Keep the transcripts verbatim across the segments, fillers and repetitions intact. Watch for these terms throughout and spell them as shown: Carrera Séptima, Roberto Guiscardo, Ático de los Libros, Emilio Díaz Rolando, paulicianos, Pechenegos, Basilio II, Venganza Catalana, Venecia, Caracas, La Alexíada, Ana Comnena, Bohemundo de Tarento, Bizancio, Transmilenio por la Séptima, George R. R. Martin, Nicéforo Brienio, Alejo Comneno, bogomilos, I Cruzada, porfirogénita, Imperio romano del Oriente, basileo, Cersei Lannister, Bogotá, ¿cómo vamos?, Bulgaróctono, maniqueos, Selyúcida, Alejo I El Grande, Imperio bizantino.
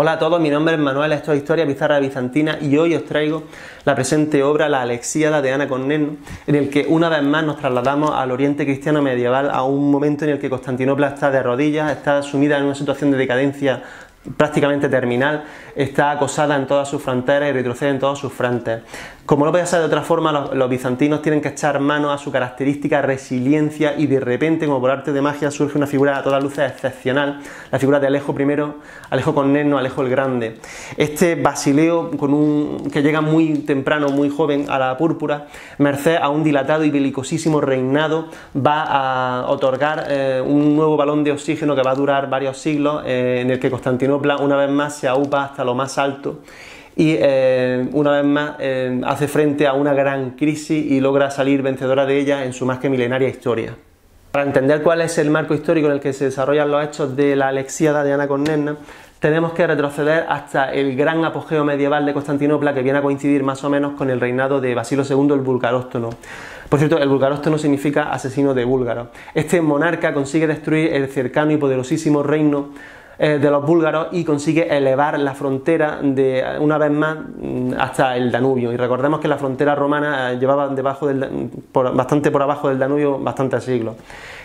Hola a todos, mi nombre es Manuel, esto es Historia Bizarra Bizantina y hoy os traigo la presente obra La Alexíada de Ana Comneno, en el que una vez más nos trasladamos al oriente cristiano medieval, a un momento en el que Constantinopla está de rodillas, está sumida en una situación de decadencia prácticamente terminal, está acosada en todas sus fronteras y retrocede en todos sus frentes. Como no podía ser de otra forma, los, los bizantinos tienen que echar mano a su característica resiliencia y de repente, como por arte de magia, surge una figura a todas luces excepcional, la figura de Alejo primero, Alejo Comneno, Alejo el Grande. Este basileo con un, que llega muy temprano, muy joven a la púrpura, merced a un dilatado y belicosísimo reinado, va a otorgar eh, un nuevo balón de oxígeno que va a durar varios siglos, eh, en el que Constantinopla una vez más se aupa hasta lo más alto y eh, una vez más eh, hace frente a una gran crisis y logra salir vencedora de ella en su más que milenaria historia. Para entender cuál es el marco histórico en el que se desarrollan los hechos de la Alexíada de Ana Comneno, tenemos que retroceder hasta el gran apogeo medieval de Constantinopla, que viene a coincidir más o menos con el reinado de Basilio segundo el Bulgaróctono. Por cierto, el Bulgaróctono significa asesino de búlgaros. Este monarca consigue destruir el cercano y poderosísimo reino de los búlgaros y consigue elevar la frontera de una vez más hasta el Danubio, y recordemos que la frontera romana llevaba debajo del, por, bastante por abajo del Danubio bastantes siglos.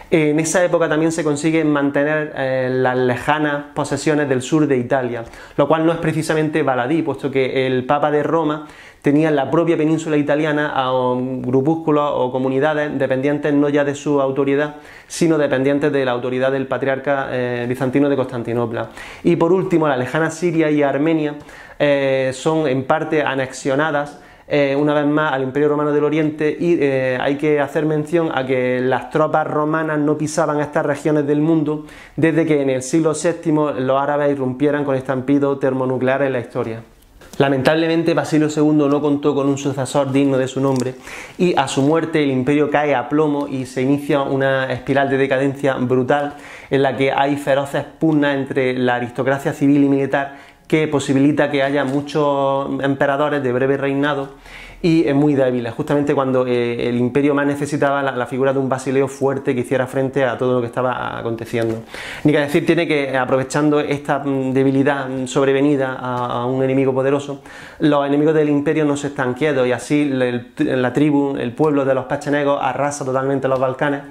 En esa época también se consiguen mantener eh, las lejanas posesiones del sur de Italia, lo cual no es precisamente baladí, puesto que el Papa de Roma tenía en la propia península italiana a grupúsculos o comunidades dependientes no ya de su autoridad, sino dependientes de la autoridad del patriarca eh, bizantino de Constantinopla. Y por último, la lejana Siria y Armenia eh, son en parte anexionadas Eh, una vez más al Imperio Romano del Oriente, y eh, hay que hacer mención a que las tropas romanas no pisaban estas regiones del mundo desde que en el siglo séptimo los árabes irrumpieran con estampido termonuclear en la historia. Lamentablemente, Basilio segundo no contó con un sucesor digno de su nombre y a su muerte el imperio cae a plomo y se inicia una espiral de decadencia brutal en la que hay feroces pugnas entre la aristocracia civil y militar, que posibilita que haya muchos emperadores de breve reinado y muy débiles, justamente cuando eh, el imperio más necesitaba la, la figura de un basileo fuerte que hiciera frente a todo lo que estaba aconteciendo. Ni que decir tiene que, aprovechando esta debilidad sobrevenida a, a un enemigo poderoso, los enemigos del imperio no se están quietos, y así el, la tribu, el pueblo de los Pechenegos arrasa totalmente los Balcanes.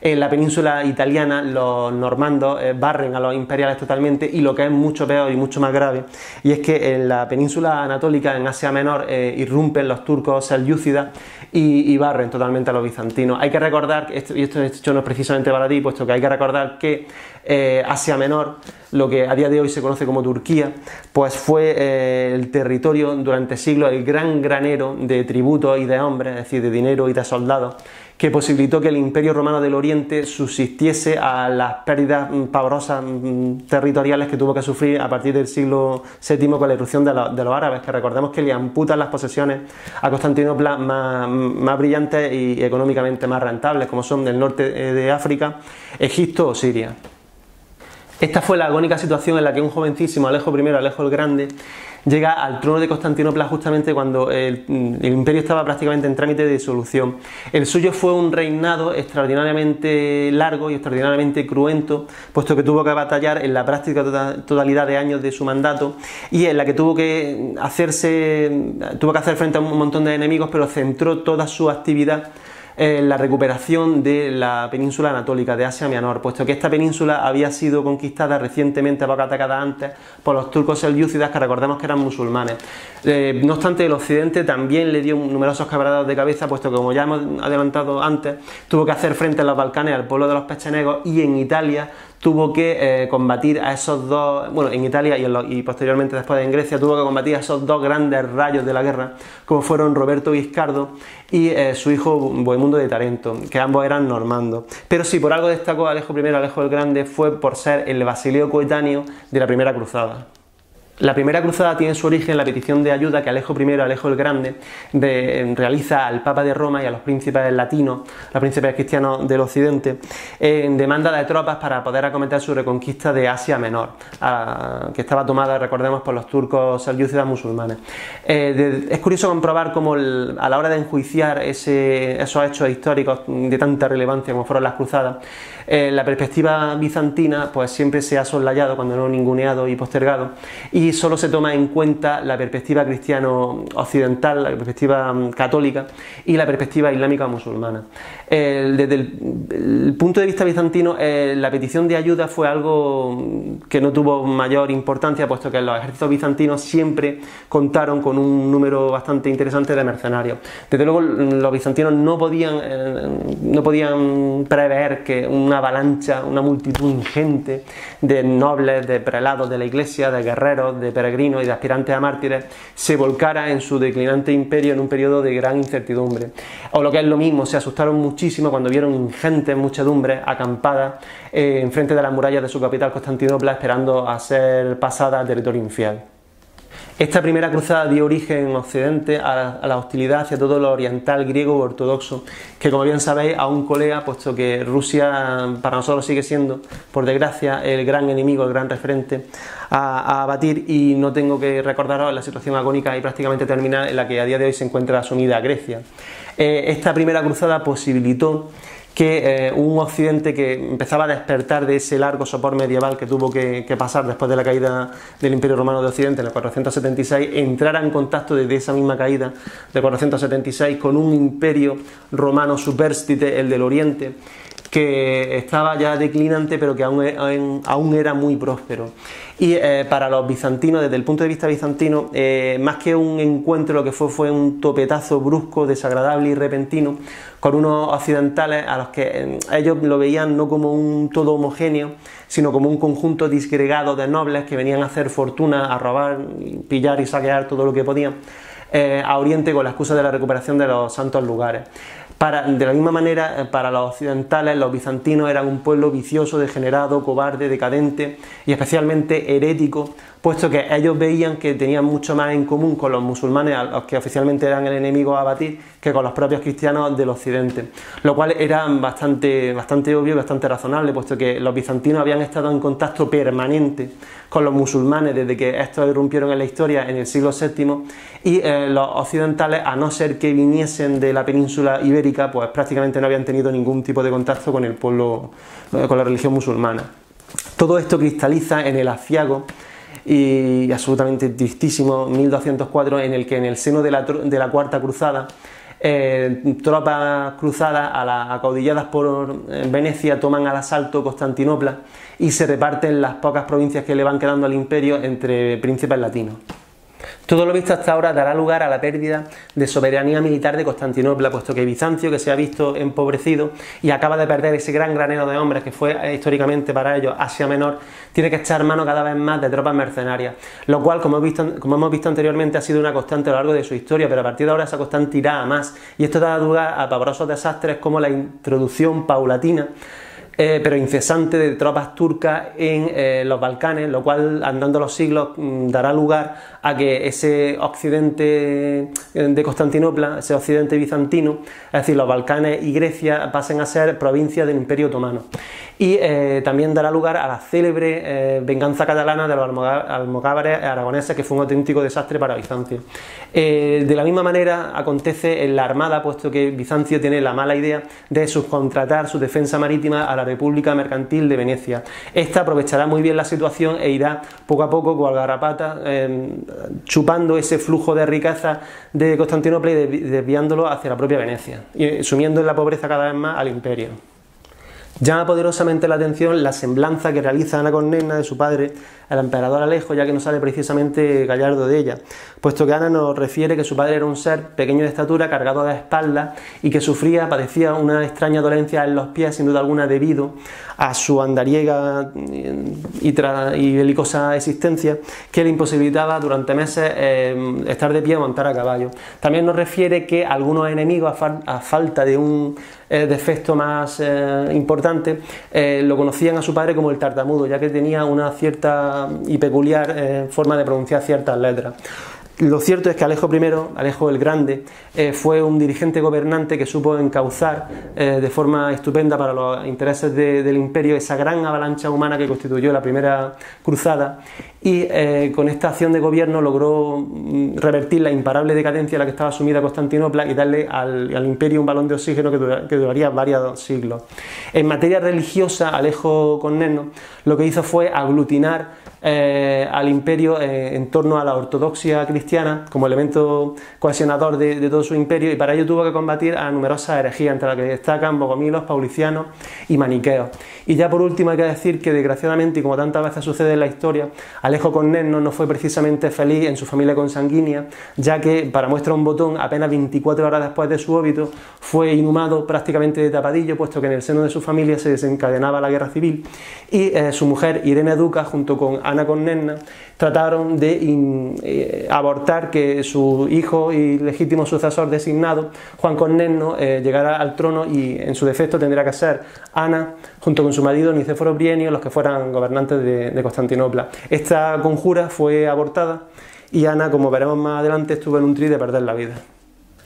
En la península italiana los normandos eh, barren a los imperiales totalmente, y lo que es mucho peor y mucho más grave, y es que en la península anatólica, en Asia Menor, eh, irrumpen los turcos Selyúcida y, y barren totalmente a los bizantinos. Hay que recordar, esto, y esto hecho no es precisamente para ti, puesto que hay que recordar que eh, Asia Menor, lo que a día de hoy se conoce como Turquía, pues fue eh, el territorio durante siglos, el gran granero de tributos y de hombres, es decir, de dinero y de soldados, que posibilitó que el Imperio Romano del Oriente subsistiese a las pérdidas pavorosas territoriales que tuvo que sufrir a partir del siglo séptimo con la irrupción de, lo, de los árabes, que recordemos que le amputan las posesiones a Constantinopla más, más brillantes y económicamente más rentables, como son del norte de África, Egipto o Siria. Esta fue la agónica situación en la que un jovencísimo Alejo primero, Alejo el Grande, llega al trono de Constantinopla justamente cuando el, el imperio estaba prácticamente en trámite de disolución. El suyo fue un reinado extraordinariamente largo y extraordinariamente cruento, puesto que tuvo que batallar en la práctica totalidad de años de su mandato, y en la que tuvo que hacerse, tuvo que hacer frente a un montón de enemigos, pero centró toda su actividad la recuperación de la península anatólica de Asia Menor, puesto que esta península había sido conquistada recientemente, poco atacada antes, por los turcos selyúcidas, que recordemos que eran musulmanes. Eh, no obstante, el occidente también le dio numerosos quebraderos de cabeza, puesto que, como ya hemos adelantado antes, tuvo que hacer frente en los Balcanes al pueblo de los Pechenegos, y en Italia tuvo que eh, combatir a esos dos, bueno, en Italia y, en los, y posteriormente después en Grecia, tuvo que combatir a esos dos grandes rayos de la guerra, como fueron Roberto Guiscardo y eh, su hijo Bohemundo de Tarento, que ambos eran normandos. Pero si por algo destacó Alejo primero, Alejo el Grande, fue por ser el basileo coetáneo de la Primera Cruzada. La Primera Cruzada tiene su origen en la petición de ayuda que Alejo primero, Alejo el Grande, de, realiza al Papa de Roma y a los príncipes latinos, a los príncipes cristianos del occidente, en demanda de tropas para poder acometer su reconquista de Asia Menor, a, que estaba tomada, recordemos, por los turcos selyúcidas musulmanes. Eh, de, es curioso comprobar cómo el, a la hora de enjuiciar ese, esos hechos históricos de tanta relevancia como fueron las cruzadas, eh, la perspectiva bizantina pues siempre se ha soslayado, cuando no ninguneado y postergado, y aquí solo se toma en cuenta la perspectiva cristiano occidental, la perspectiva católica y la perspectiva islámica musulmana. Eh, desde el, el punto de vista bizantino, eh, la petición de ayuda fue algo que no tuvo mayor importancia, puesto que los ejércitos bizantinos siempre contaron con un número bastante interesante de mercenarios. Desde luego los bizantinos no podían, eh, no podían prever que una avalancha, una multitud ingente de nobles, de prelados de la iglesia, de guerreros, de peregrinos y de aspirantes a mártires se volcara en su declinante imperio en un periodo de gran incertidumbre. O lo que es lo mismo, se asustaron muchísimo cuando vieron ingentes muchedumbres acampadas eh, enfrente de las murallas de su capital Constantinopla, esperando a ser pasada a territorio infiel. Esta primera cruzada dio origen en Occidente a la, a la hostilidad hacia todo lo oriental, griego u ortodoxo, que como bien sabéis aún colea, puesto que Rusia para nosotros sigue siendo, por desgracia, el gran enemigo, el gran referente a, a abatir, y no tengo que recordaros la situación agónica y prácticamente terminal en la que a día de hoy se encuentra sumida Grecia. Eh, esta primera cruzada posibilitó que eh, un occidente que empezaba a despertar de ese largo sopor medieval que tuvo que, que pasar después de la caída del Imperio Romano de Occidente en el cuatrocientos setenta y seis, entrara en contacto desde esa misma caída de cuatrocientos setenta y seis con un imperio romano superstite, el del Oriente, que estaba ya declinante pero que aún, aún era muy próspero. Y eh, para los bizantinos, desde el punto de vista bizantino, eh, más que un encuentro, lo que fue fue un topetazo brusco, desagradable y repentino con unos occidentales a los que eh, ellos lo veían no como un todo homogéneo, sino como un conjunto disgregado de nobles que venían a hacer fortuna, a robar, pillar y saquear todo lo que podían eh, a Oriente con la excusa de la recuperación de los santos lugares. Para, de la misma manera, para los occidentales, los bizantinos eran un pueblo vicioso, degenerado, cobarde, decadente y especialmente herético, puesto que ellos veían que tenían mucho más en común con los musulmanes, a los que oficialmente eran el enemigo a abatir, que con los propios cristianos del occidente, lo cual era bastante, bastante obvio y bastante razonable, puesto que los bizantinos habían estado en contacto permanente con los musulmanes desde que estos irrumpieron en la historia en el siglo séptimo, y eh, los occidentales, a no ser que viniesen de la península ibérica, pues prácticamente no habían tenido ningún tipo de contacto con el pueblo, eh, con la religión musulmana. Todo esto cristaliza en el aciago y absolutamente tristísimo mil doscientos cuatro, en el que en el seno de la, de la Cuarta Cruzada, eh, tropas cruzadas a la, acaudilladas por Venecia toman al asalto Constantinopla y se reparten las pocas provincias que le van quedando al imperio entre príncipes latinos. Todo lo visto hasta ahora dará lugar a la pérdida de soberanía militar de Constantinopla, puesto que Bizancio, que se ha visto empobrecido y acaba de perder ese gran granero de hombres que fue históricamente para ellos Asia Menor, tiene que echar mano cada vez más de tropas mercenarias, lo cual, como hemos visto, como hemos visto anteriormente, ha sido una constante a lo largo de su historia, pero a partir de ahora esa constante irá a más, y esto dará lugar a pavorosos desastres como la introducción paulatina Eh, pero incesante de tropas turcas en eh, los Balcanes, lo cual andando los siglos dará lugar a que ese occidente de Constantinopla, ese occidente bizantino, es decir, los Balcanes y Grecia, pasen a ser provincias del Imperio Otomano. Y eh, también dará lugar a la célebre eh, venganza catalana de los almogávares aragoneses, que fue un auténtico desastre para Bizancio. Eh, de la misma manera acontece en la armada, puesto que Bizancio tiene la mala idea de subcontratar su defensa marítima a la República Mercantil de Venecia. Esta aprovechará muy bien la situación e irá poco a poco con garrapata eh, chupando ese flujo de riqueza de Constantinopla y desviándolo hacia la propia Venecia, y sumiendo en la pobreza cada vez más al imperio. Llama poderosamente la atención la semblanza que realiza Ana Comnena de su padre, el emperador Alejo, ya que no sale precisamente gallardo de ella, puesto que Ana nos refiere que su padre era un ser pequeño de estatura, cargado de espaldas, y que sufría, padecía una extraña dolencia en los pies, sin duda alguna debido a su andariega y, y belicosa existencia, que le imposibilitaba durante meses eh, estar de pie o montar a caballo. También nos refiere que algunos enemigos, a, fal a falta de un eh, defecto más eh, importante, Eh, lo conocían a su padre como el tartamudo, ya que tenía una cierta y peculiar eh, forma de pronunciar ciertas letras. Lo cierto es que Alejo primero, Alejo el Grande, eh, fue un dirigente gobernante que supo encauzar eh, de forma estupenda para los intereses de, del imperio esa gran avalancha humana que constituyó la primera cruzada, y eh, con esta acción de gobierno logró revertir la imparable decadencia en la que estaba sumida Constantinopla y darle al, al imperio un balón de oxígeno que, dura, que duraría varios siglos. En materia religiosa, Alejo Comneno lo que hizo fue aglutinar eh, al imperio eh, en torno a la ortodoxia cristiana como elemento cohesionador de, de todo su imperio, y para ello tuvo que combatir a numerosas herejías, entre las que destacan bogomilos, paulicianos y maniqueos. Y ya por último hay que decir que, desgraciadamente, y como tantas veces sucede en la historia, Alejo Comneno no fue precisamente feliz en su familia consanguínea, ya que, para muestra un botón, apenas veinticuatro horas después de su óbito fue inhumado prácticamente de tapadillo, puesto que en el seno de su familia se desencadenaba la guerra civil, y eh, su mujer Irene Duca, junto con Ana Comnena, trataron de in, eh, abortar que su hijo y legítimo sucesor designado, Juan Comneno, eh, llegara al trono, y en su defecto tendría que ser Ana, junto con su marido Nicéforo Brienio, los que fueran gobernantes de, de Constantinopla. Esta La conjura fue abortada y Ana, como veremos más adelante, estuvo en un tris de perder la vida.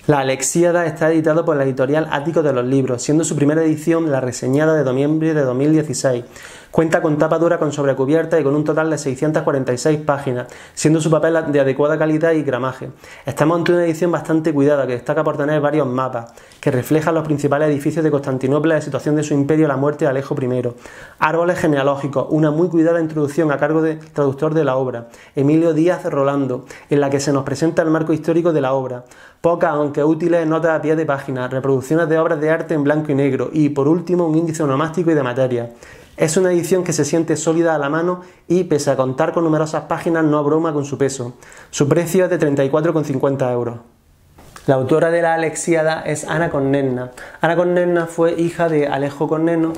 La Alexíada está editado por la editorial Ático de los Libros, siendo su primera edición la reseñada de noviembre de dos mil dieciséis. Cuenta con tapa dura con sobrecubierta y con un total de seiscientas cuarenta y seis páginas, siendo su papel de adecuada calidad y gramaje. Estamos ante una edición bastante cuidada, que destaca por tener varios mapas, que reflejan los principales edificios de Constantinopla, la situación de su imperio, la muerte de Alejo primero, árboles genealógicos, una muy cuidada introducción a cargo del traductor de la obra, Emilio Díaz Rolando, en la que se nos presenta el marco histórico de la obra, pocas aunque útiles notas a pie de página, reproducciones de obras de arte en blanco y negro y, por último, un índice onomástico y de materia. Es una edición que se siente sólida a la mano y, pese a contar con numerosas páginas, no abruma con su peso. Su precio es de treinta y cuatro con cincuenta euros. La autora de La Alexíada es Ana Comnena. Ana Comnena fue hija de Alejo Comneno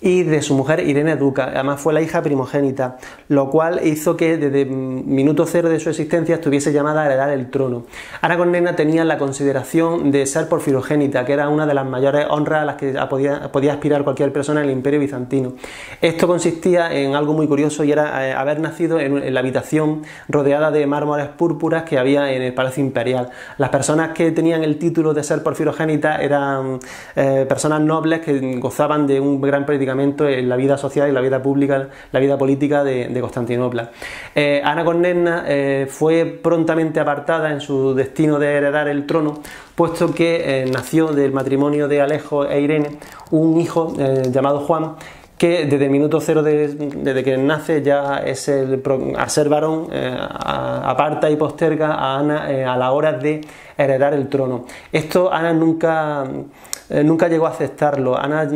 y de su mujer Irene Duca, además fue la hija primogénita, lo cual hizo que desde minuto cero de su existencia estuviese llamada a heredar el trono. Ana Comnena tenía la consideración de ser porfirogénita, que era una de las mayores honras a las que podía, podía aspirar cualquier persona en el Imperio Bizantino. Esto consistía en algo muy curioso, y era haber nacido en, en la habitación rodeada de mármoles púrpuras que había en el Palacio Imperial. Las personas que tenían el título de ser porfirogénita eran eh, personas nobles que gozaban de un gran prestigio en la vida social y la vida pública, la vida política de, de Constantinopla. Eh, Ana Comnena eh, fue prontamente apartada en su destino de heredar el trono, puesto que eh, nació del matrimonio de Alejo e Irene un hijo eh, llamado Juan, que desde el minuto cero, de, desde que nace, ya es el, al ser varón, eh, aparta y posterga a Ana eh, a la hora de heredar el trono. Esto Ana nunca, eh, nunca llegó a aceptarlo. Ana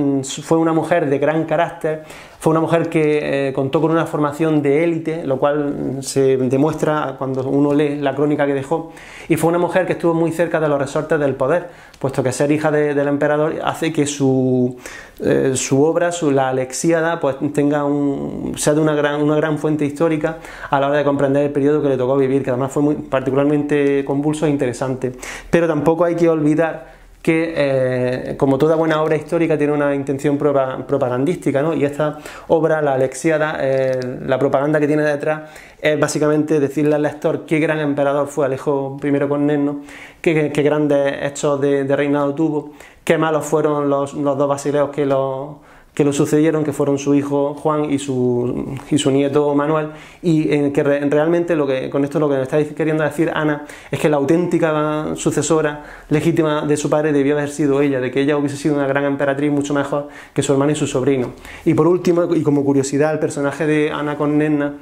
fue una mujer de gran carácter, fue una mujer que eh, contó con una formación de élite, lo cual se demuestra cuando uno lee la crónica que dejó, y fue una mujer que estuvo muy cerca de los resortes del poder, puesto que ser hija de, del emperador hace que su, eh, su obra, su, la Alexíada, pues tenga un, sea de una gran, una gran fuente histórica a la hora de comprender el periodo que le tocó vivir, que además fue muy, particularmente convulso e interesante. Pero tampoco hay que olvidar que, eh, como toda buena obra histórica, tiene una intención propagandística, ¿no? Y esta obra, La Alexíada, eh, la propaganda que tiene detrás es básicamente decirle al lector qué gran emperador fue Alejo primero Comneno, qué, qué grandes hechos de, de reinado tuvo, qué malos fueron los, los dos basileos que lo... que lo sucedieron, que fueron su hijo Juan y su, y su nieto Manuel, y en que re, realmente lo que, con esto lo que me está queriendo decir Ana es que la auténtica sucesora legítima de su padre debió haber sido ella, de que ella hubiese sido una gran emperatriz mucho mejor que su hermano y su sobrino. Y por último, y como curiosidad, el personaje de Ana Comnena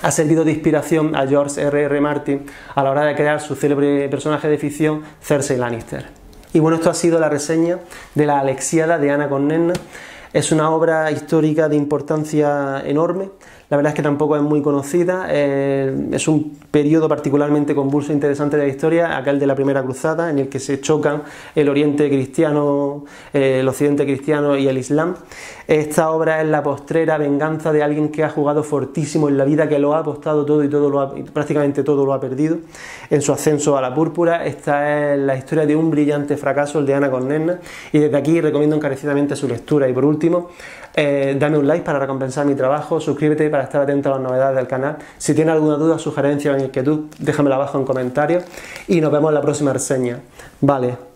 ha servido de inspiración a George erre erre Martin a la hora de crear su célebre personaje de ficción, Cersei Lannister. Y bueno, esto ha sido la reseña de La Alexíada de Ana Comnena. Es una obra histórica de importancia enorme, la verdad es que tampoco es muy conocida, eh, es un periodo particularmente convulso e interesante de la historia, aquel de la Primera Cruzada, en el que se chocan el Oriente cristiano, eh, el Occidente cristiano y el Islam. Esta obra es la postrera venganza de alguien que ha jugado fortísimo en la vida, que lo ha apostado todo y todo lo ha, prácticamente todo lo ha perdido en su ascenso a la púrpura. Esta es la historia de un brillante fracaso, el de Ana Comnena, y desde aquí recomiendo encarecidamente su lectura. Y por último, Último, eh, dame un like para recompensar mi trabajo, suscríbete para estar atento a las novedades del canal. Si tienes alguna duda, sugerencia o inquietud, déjamela abajo en comentarios y nos vemos en la próxima reseña. Vale.